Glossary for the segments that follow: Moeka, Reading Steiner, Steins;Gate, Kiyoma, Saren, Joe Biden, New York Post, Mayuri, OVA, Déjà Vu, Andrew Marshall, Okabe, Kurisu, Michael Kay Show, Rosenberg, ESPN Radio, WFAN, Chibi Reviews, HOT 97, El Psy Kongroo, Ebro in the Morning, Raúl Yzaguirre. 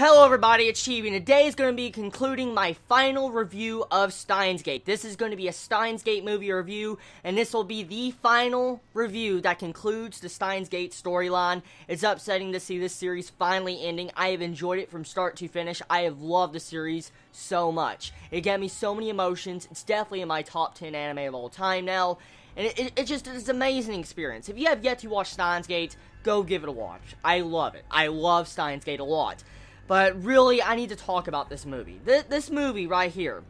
Hello everybody, it's Chibi, and today is going to be concluding my final review of Steins;Gate. This is going to be a Steins;Gate movie review, and this will be the final review that concludes the Steins;Gate storyline. It's upsetting to see this series finally ending. I have enjoyed it from start to finish. I have loved the series so much. It gave me so many emotions. It's definitely in my top 10 anime of all time now. And it's an amazing experience. If you have yet to watch Steins;Gate, go give it a watch. I love it. I love Steins;Gate a lot. But really, I need to talk about this movie. This movie right here,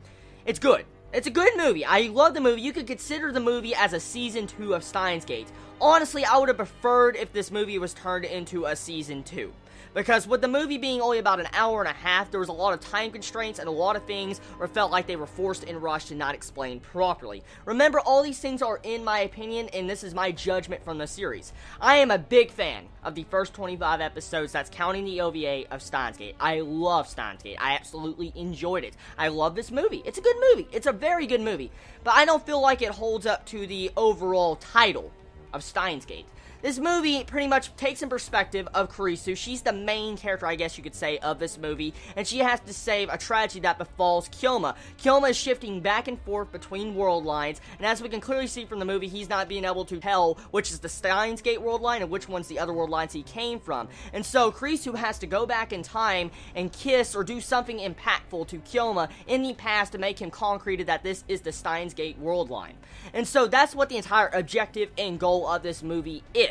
it's good. It's a good movie. I love the movie. You could consider the movie as a season 2 of Steins;Gate. Honestly, I would have preferred if this movie was turned into a season 2. Because with the movie being only about an hour and a half, there was a lot of time constraints and a lot of things where it felt like they were forced and rushed and not explained properly. Remember, all these things are in my opinion, and this is my judgment from the series. I am a big fan of the first 25 episodes, that's counting the OVA, of Steins;Gate. I love Steins;Gate. I absolutely enjoyed it. I love this movie. It's a good movie. It's a very good movie. But I don't feel like it holds up to the overall title of Steins;Gate. This movie pretty much takes in perspective of Kurisu. She's the main character, I guess you could say, of this movie, and she has to save a tragedy that befalls Kiyoma. Kiyoma is shifting back and forth between world lines, and as we can clearly see from the movie, he's not being able to tell which is the Steins;Gate world line and which one's the other world lines he came from. And so Kurisu has to go back in time and kiss or do something impactful to Kiyoma in the past to make him concreted that this is the Steins;Gate world line. And so that's what the entire objective and goal of this movie is.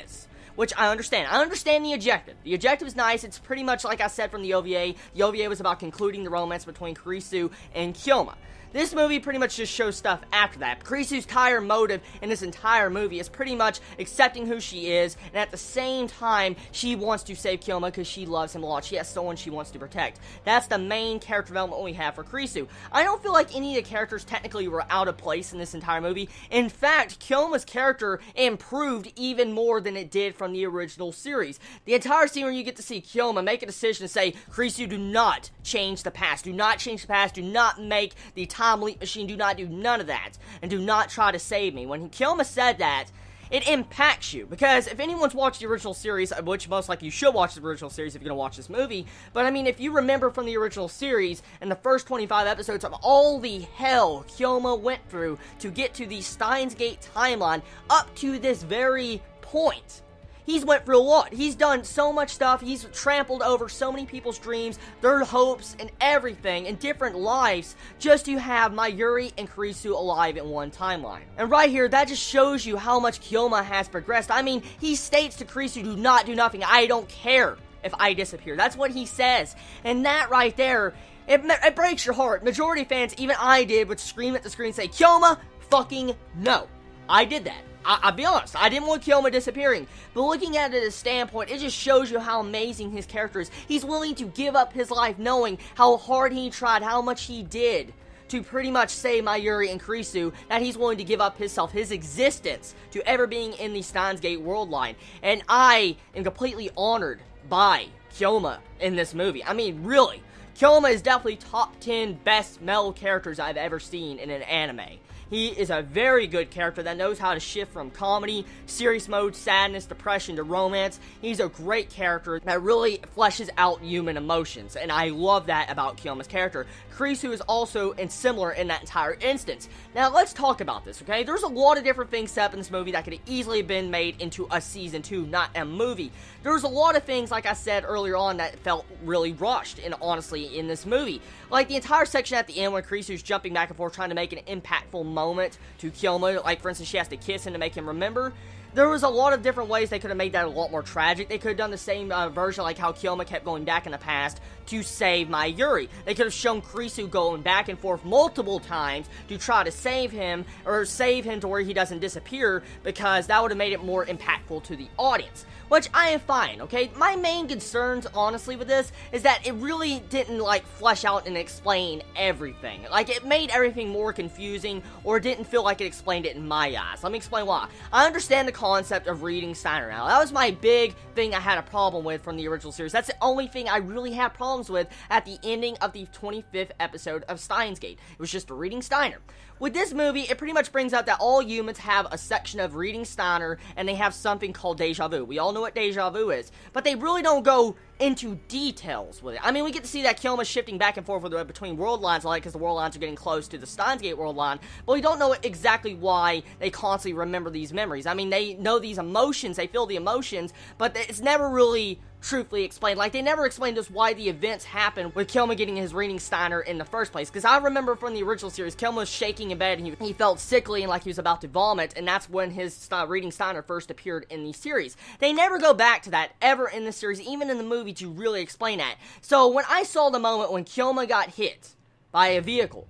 Which I understand. I understand the objective. The objective is nice. It's pretty much like I said from the OVA. The OVA was about concluding the romance between Kurisu and Kiyoma. This movie pretty much just shows stuff after that. Kurisu's entire motive in this entire movie is pretty much accepting who she is, and at the same time, she wants to save Kiyoma because she loves him a lot. She has someone she wants to protect. That's the main character development we have for Kurisu. I don't feel like any of the characters technically were out of place in this entire movie. In fact, Kiyoma's character improved even more than it did from the original series. The entire scene where you get to see Kiyoma make a decision to say, Kurisu, do not change the past. Do not change the past. Do not make the time leap machine, do not do none of that, and do not try to save me. When Kiyoma said that, it impacts you, because if anyone's watched the original series, which most likely you should watch the original series if you're gonna watch this movie, but I mean, if you remember from the original series, and the first 25 episodes of all the hell Kiyoma went through to get to the Steins;Gate timeline up to this very point. He's went through a lot. He's done so much stuff. He's trampled over so many people's dreams, their hopes, and everything, and different lives, just to have Mayuri and Kurisu alive in one timeline. And right here, that just shows you how much Kiyoma has progressed. I mean, he states to Kurisu, do not do nothing. I don't care if I disappear. That's what he says. And that right there, it breaks your heart. Majority fans, even I did, would scream at the screen and say, Kiyoma, fucking no. I did that. I'll be honest, I didn't want Kiyoma disappearing, but looking at it as a standpoint, it just shows you how amazing his character is. He's willing to give up his life knowing how hard he tried, how much he did to pretty much save Mayuri and Kurisu, that he's willing to give up himself, his existence, to ever being in the Steins;Gate world line. And I am completely honored by Kiyoma in this movie. I mean, really, Kiyoma is definitely top 10 best male characters I've ever seen in an anime. He is a very good character that knows how to shift from comedy, serious mode, sadness, depression, to romance. He's a great character that really fleshes out human emotions, and I love that about Kiyoma's character. Kurisu is also similar in that entire instance. Now, let's talk about this, okay? There's a lot of different things set up in this movie that could have easily been made into a season 2, not a movie. There's a lot of things, like I said earlier on, that felt really rushed, and honestly, in this movie. Like, the entire section at the end when Kurisu's jumping back and forth trying to make an impactful moment to Kiyoma, like for instance she has to kiss him to make him remember. There was a lot of different ways they could have made that a lot more tragic. They could have done the same version, like how Kiyoma kept going back in the past to save Mayuri. They could have shown Kurisu going back and forth multiple times to try to save him, or save him to where he doesn't disappear, because that would have made it more impactful to the audience, which I am fine, okay? My main concerns, honestly, with this is that it really didn't, like, flesh out and explain everything. Like, it made everything more confusing, or didn't feel like it explained it in my eyes. Let me explain why. I understand the concept of Reading Steiner now. That was my big thing I had a problem with from the original series. That's the only thing I really had problems with at the ending of the 25th episode of Steins;Gate. It was just a Reading Steiner. With this movie, it pretty much brings out that all humans have a section of Reading Steiner, and they have something called Déjà Vu. We all know what Déjà Vu is, but they really don't go into details with it. I mean, we get to see that Kiyoma shifting back and forth with between world lines a lot because the world lines are getting close to the Steins;Gate world line, but we don't know exactly why they constantly remember these memories. I mean, they know these emotions, they feel the emotions, but it's never really truthfully explained. Like, they never explained us why the events happened with Kiyoma getting his Reading Steiner in the first place, because I remember from the original series, Kiyoma was shaking in bed and he felt sickly and like he was about to vomit, and that's when his Reading Steiner first appeared in the series. They never go back to that ever in the series, even in the movie, to really explain that. So when I saw the moment when Kiyoma got hit by a vehicle,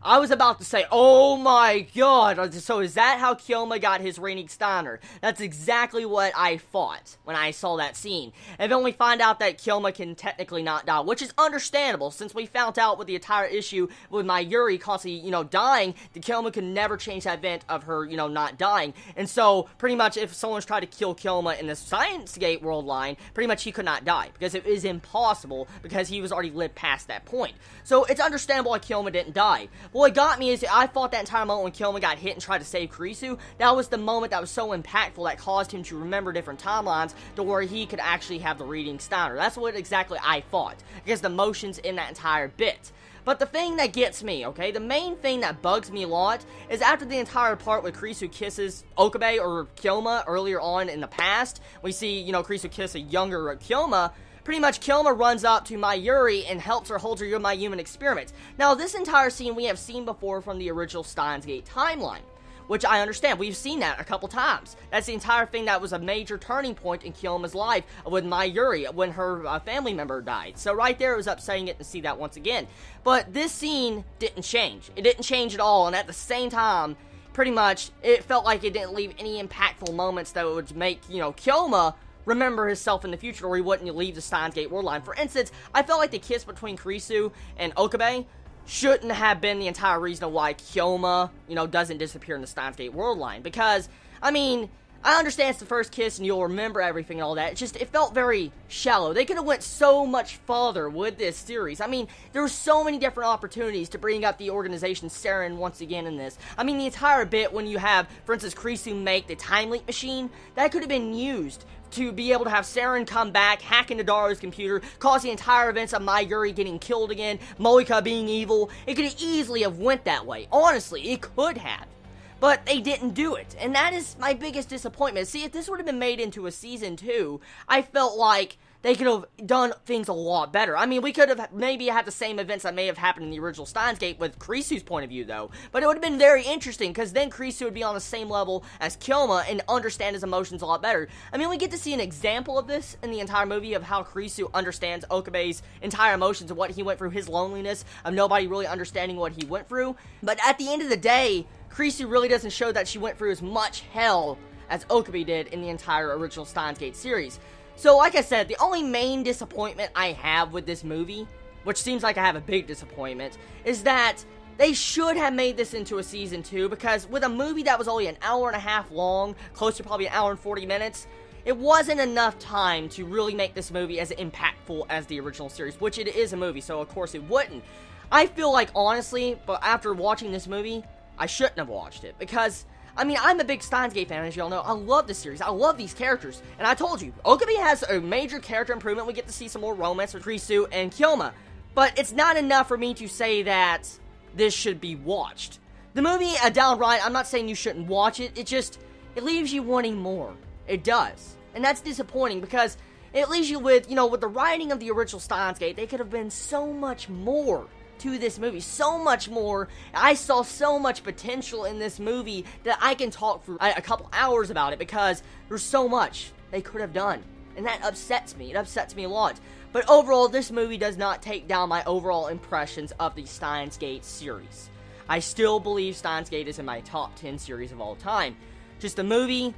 I was about to say, oh my god, so is that how Kiyoma got his Reading Steiner? That's exactly what I thought when I saw that scene. And then we find out that Kiyoma can technically not die, which is understandable, since we found out with the entire issue with Mayuri constantly, you know, dying, that Kiyoma could never change that event of her, you know, not dying. And so, pretty much, if someone's tried to kill Kiyoma in the Steins;Gate world line, pretty much he could not die, because it is impossible, because he was already lived past that point. So, it's understandable why Kiyoma didn't die. What got me is I thought that entire moment when Kiyoma got hit and tried to save Kurisu, that was the moment that was so impactful that caused him to remember different timelines to where he could actually have the Reading Steiner. That's what exactly I thought, because the emotions in that entire bit. But the thing that gets me, okay, the main thing that bugs me a lot is after the entire part where Kurisu kisses Okabe or Kiyoma earlier on in the past, we see, you know, Kurisu kiss a younger Kiyoma. Pretty much, Kiyoma runs up to Mayuri and helps her hold her You're My Human experiment. Now, this entire scene we have seen before from the original Steins;Gate timeline, which I understand. We've seen that a couple times. That's the entire thing that was a major turning point in Kiyoma's life with Mayuri when her family member died. So right there, it was upsetting it to see that once again. But this scene didn't change. It didn't change at all, and at the same time, pretty much, it felt like it didn't leave any impactful moments that would make, you know, Kiyoma remember himself in the future, or he wouldn't leave the Steins;Gate world line. For instance, I felt like the kiss between Kurisu and Okabe shouldn't have been the entire reason why Kiyoma, you know, doesn't disappear in the Steins;Gate world line. Because, I mean, I understand it's the first kiss and you'll remember everything and all that. It's just, it felt very shallow. They could have went so much farther with this series. I mean, there were so many different opportunities to bring up the organization Saren once again in this. I mean, the entire bit when you have, for instance, Kurisu make the time leap machine, that could have been used to be able to have Saren come back, hack into Daru's computer, cause the entire events of Mayuri getting killed again, Moeka being evil. It could easily have went that way. Honestly, it could have. But they didn't do it, and that is my biggest disappointment. See, if this would have been made into a Season 2, I felt like they could have done things a lot better. I mean, we could have maybe had the same events that may have happened in the original Steins;Gate with Kurisu's point of view, though. But it would have been very interesting, because then Kurisu would be on the same level as Kiyoma and understand his emotions a lot better. I mean, we get to see an example of this in the entire movie of how Kurisu understands Okabe's entire emotions and what he went through, his loneliness, of nobody really understanding what he went through. But at the end of the day, Kurisu really doesn't show that she went through as much hell as Okabe did in the entire original Steins;Gate series. So, like I said, the only main disappointment I have with this movie, which seems like I have a big disappointment, is that they should have made this into a Season 2, because with a movie that was only an hour and a half long, close to probably an hour and 40 minutes, it wasn't enough time to really make this movie as impactful as the original series, which it is a movie, so of course it wouldn't. I feel like, honestly, but after watching this movie, I shouldn't have watched it, because, I mean, I'm a big Steins;Gate fan, as y'all know. I love this series. I love these characters. And I told you, Okabe has a major character improvement. We get to see some more romance with Kurisu and Kiyoma. But it's not enough for me to say that this should be watched. The movie, downright, I'm not saying you shouldn't watch it. It just, it leaves you wanting more. It does. And that's disappointing, because it leaves you with, you know, with the writing of the original Steins;Gate, they could have been so much more to this movie, so much more. I saw so much potential in this movie that I can talk for a couple hours about it, because there's so much they could have done, and that upsets me. It upsets me a lot. But overall, this movie does not take down my overall impressions of the Steins;Gate series. I still believe Steins;Gate is in my top 10 series of all time. Just the movie,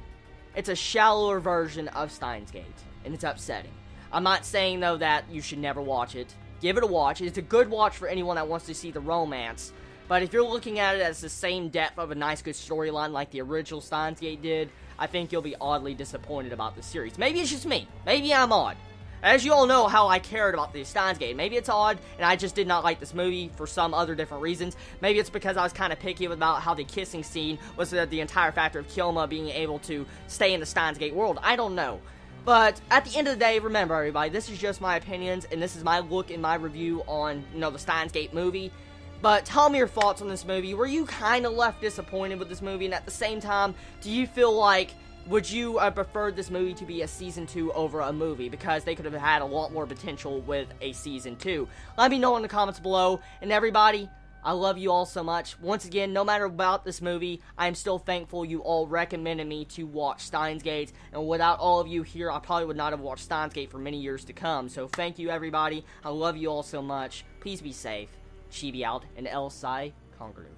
it's a shallower version of Steins;Gate, and it's upsetting. I'm not saying, though, that you should never watch it. Give it a watch. It's a good watch for anyone that wants to see the romance. But if you're looking at it as the same depth of a nice, good storyline like the original Steins;Gate did, I think you'll be oddly disappointed about the series. Maybe it's just me. Maybe I'm odd. As you all know how I cared about the Steins;Gate. Maybe it's odd, and I just did not like this movie for some other different reasons. Maybe it's because I was kind of picky about how the kissing scene was the entire factor of Kiyoma being able to stay in the Steins;Gate world. I don't know. But at the end of the day, remember everybody, this is just my opinions, and this is my look and my review on, you know, the Steins;Gate movie. But tell me your thoughts on this movie. Were you kind of left disappointed with this movie? And at the same time, do you feel like, would you have preferred this movie to be a Season 2 over a movie? Because they could have had a lot more potential with a Season 2. Let me know in the comments below. And everybody, I love you all so much. Once again, no matter about this movie, I am still thankful you all recommended me to watch Steins;Gate. And without all of you here, I probably would not have watched Steins;Gate for many years to come. So thank you, everybody. I love you all so much. Please be safe. Chibi out, and El Psy Kongroo.